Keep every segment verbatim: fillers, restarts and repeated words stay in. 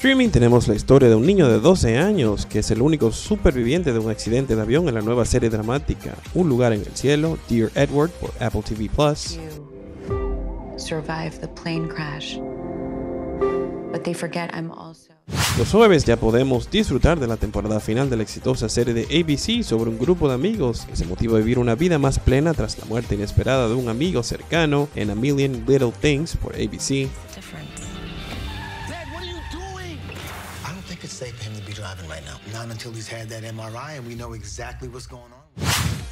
streaming tenemos la historia de un niño de doce años que es el único superviviente de un accidente de avión en la nueva serie dramática Un lugar en el cielo, Dear Edward por Apple T V Plus. Los jueves ya podemos disfrutar de la temporada final de la exitosa serie de A B C sobre un grupo de amigos que se motiva a vivir una vida más plena tras la muerte inesperada de un amigo cercano en A Million Little Things por A B C.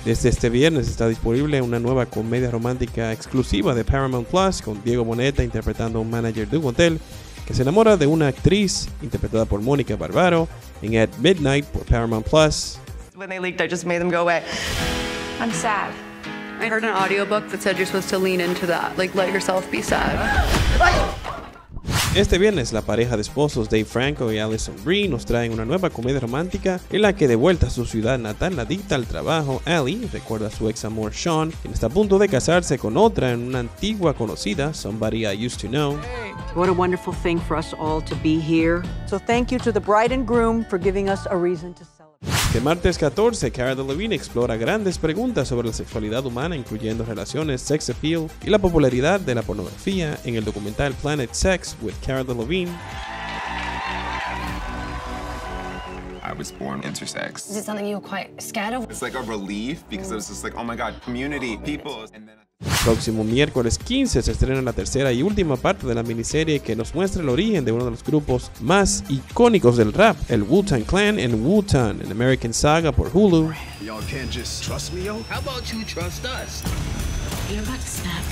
Desde este viernes está disponible una nueva comedia romántica exclusiva de Paramount Plus con Diego Boneta interpretando a un manager de un hotel que se enamora de una actriz interpretada por Monica Barbaro en At Midnight por Paramount Plus. When they leaked, I just made them go away. I'm sad. I heard an audiobook that said you're supposed to lean into that, like let yourself be sad. Este viernes, la pareja de esposos Dave Franco y Alison Brie nos traen una nueva comedia romántica en la que de vuelta a su ciudad natal adicta al trabajo, Allie recuerda a su ex amor Sean, quien está a punto de casarse con otra en una antigua conocida, Somebody I Used to Know. What a wonderful thing for us all to be here. So thank you to the bride and groom for giving us a reason to celebrate. Este martes catorce, Cara Delevingne explora grandes preguntas sobre la sexualidad humana, incluyendo relaciones, sex appeal y la popularidad de la pornografía en el documental Planet Sex with Cara Delevingne. I was born intersex. Is it something you were quite scared of? It's like a relief because I was just like, oh my God, community, people. And then el próximo miércoles quince se estrena la tercera y última parte de la miniserie que nos muestra el origen de uno de los grupos más icónicos del rap, el Wu-Tang Clan en Wu-Tang en American Saga por Hulu. Y'all can't just trust me, yo. How about you trust us? You're about to snap.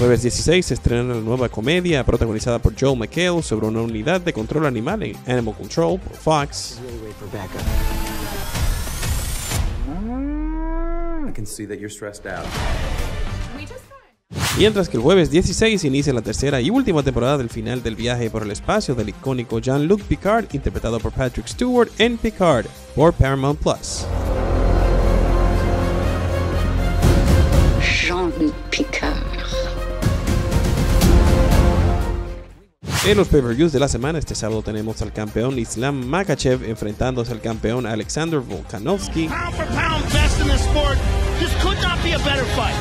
Jueves dieciséis se estrena la nueva comedia protagonizada por Joel McHale sobre una unidad de control animal en Animal Control por Fox. Mientras que el jueves dieciséis inicia la tercera y última temporada del final del viaje por el espacio del icónico Jean-Luc Picard, interpretado por Patrick Stewart en Picard por Paramount Plus. Jean-Luc Picard. En los pay-per-views de la semana, este sábado tenemos al campeón Islam Makachev enfrentándose al campeón Alexander Volkanovsky. Pound for pound, best in the sport. This could not be a better fight.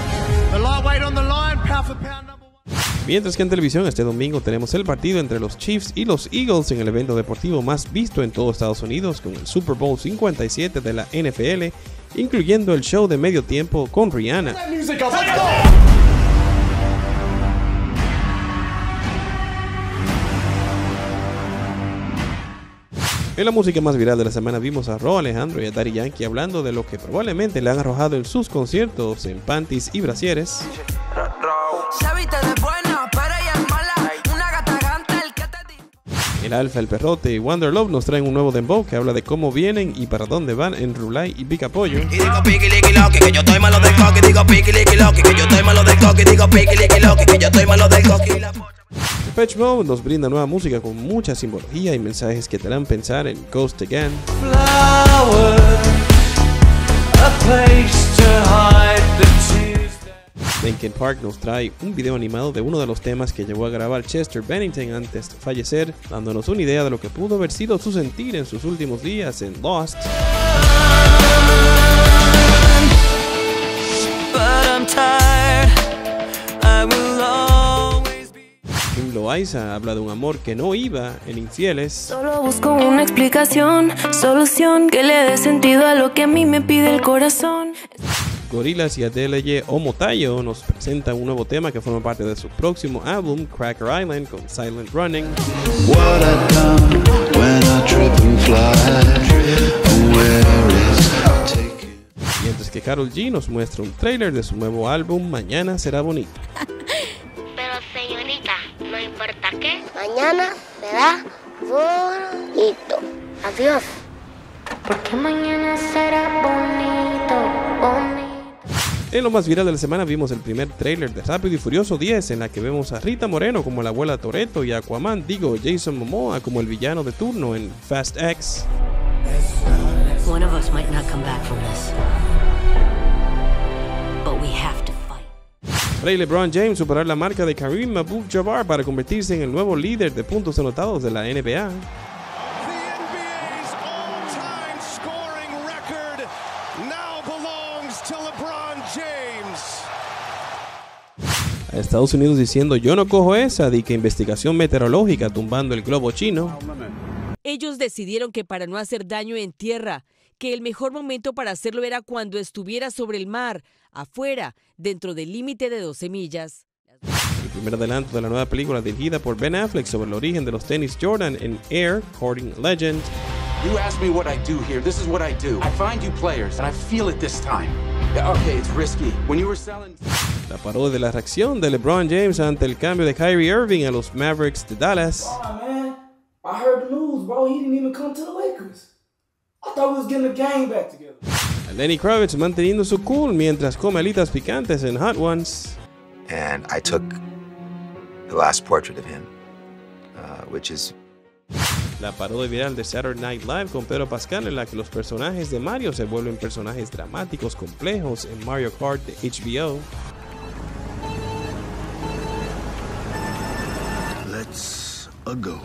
A lot weight on the line, pound for pound number one. Mientras que en televisión este domingo tenemos el partido entre los Chiefs y los Eagles en el evento deportivo más visto en todo Estados Unidos con el Super Bowl cincuenta y siete de la N F L, incluyendo el show de medio tiempo con Rihanna. En la música más viral de la semana vimos a Rauw Alejandro y a Daddy Yankee hablando de lo que probablemente le han arrojado en sus conciertos en panties y brasieres. El Alfa, el Perrote y Wonder Love nos traen un nuevo dembow que habla de cómo vienen y para dónde van en Rulay y Pica Pollo. Depeche Mode nos brinda nueva música con mucha simbología y mensajes que te harán pensar en Ghost Again. Linkin Park nos trae un video animado de uno de los temas que llevó a grabar Chester Bennington antes de fallecer, dándonos una idea de lo que pudo haber sido su sentir en sus últimos días en Lost. Loaiza habla de un amor que no iba en Infieles. Solo busco una explicación, solución que le dé sentido a lo que a mí me pide el corazón. Gorillaz y Adeleye Omotayo nos presentan un nuevo tema que forma parte de su próximo álbum, Cracker Island, con Silent Running. What I done when I trip and fly, where is I take you? Mientras que Karol G nos muestra un tráiler de su nuevo álbum, Mañana Será Bonita. No importa qué, mañana será bonito. Adiós. Porque mañana será bonito, bonito. En lo más viral de la semana vimos el primer tráiler de Rápido y Furioso diez en la que vemos a Rita Moreno como la abuela Toretto y a Aquaman, digo Jason Momoa, como el villano de turno en Fast X. One of us might not come back from this, but we have to. Rey LeBron James superar la marca de Kareem Abdul Jabbar para convertirse en el nuevo líder de puntos anotados de la N B A. A Estados Unidos diciendo yo no cojo esa de que investigación meteorológica tumbando el globo chino. Ellos decidieron que para no hacer daño en tierra, que el mejor momento para hacerlo era cuando estuviera sobre el mar, afuera, dentro del límite de doce millas. El primer adelanto de la nueva película dirigida por Ben Affleck sobre el origen de los tenis Jordan en Air Jordan Legend. You ask me what I do here. This is what I do. I find you players and I feel it this time. Okay, it's risky. When you were selling... La parodia de la reacción de LeBron James ante el cambio de Kyrie Irving a los Mavericks de Dallas. Oh, man. I heard the news, bro. He didn't even come to the Lakers. I thought we was getting the gang back together. Lenny Kravitz manteniendo su cool mientras come alitas picantes en Hot Ones. And I took the last portrait of him, uh, which is... La parodia viral de Saturday Night Live con Pedro Pascal en la que los personajes de Mario se vuelven personajes dramáticos complejos en Mario Kart de H B O. Let's go.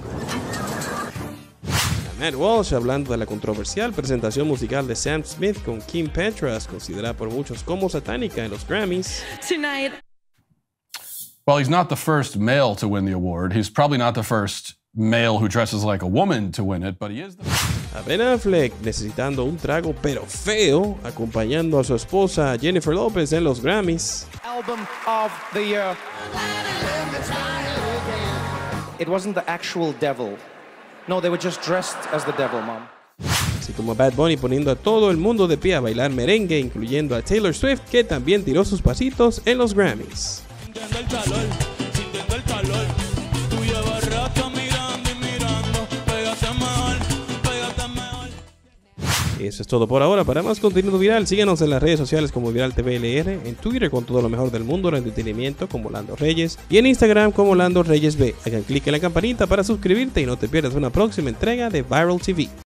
Matt Walsh hablando de la controversial presentación musical de Sam Smith con Kim Petras, considerada por muchos como satánica en los Grammys. Tonight. Well, he's not the first male to win the award. He's probably not the first male who dresses like a woman to win it, but he is the... A Ben Affleck necesitando un trago pero feo, acompañando a su esposa Jennifer Lopez en los Grammys. Album of the year. It wasn't the actual devil. No, they were just dressed as the devil, mom. Así como Bad Bunny poniendo a todo el mundo de pie a bailar merengue, incluyendo a Taylor Swift, que también tiró sus pasitos en los Grammys. Eso es todo por ahora. Para más contenido viral, síganos en las redes sociales como Viral T V L R, en Twitter con todo lo mejor del mundo del entretenimiento como Lando Reyes y en Instagram como Lando Reyes B. Hagan clic en la campanita para suscribirte y no te pierdas una próxima entrega de Viral T V.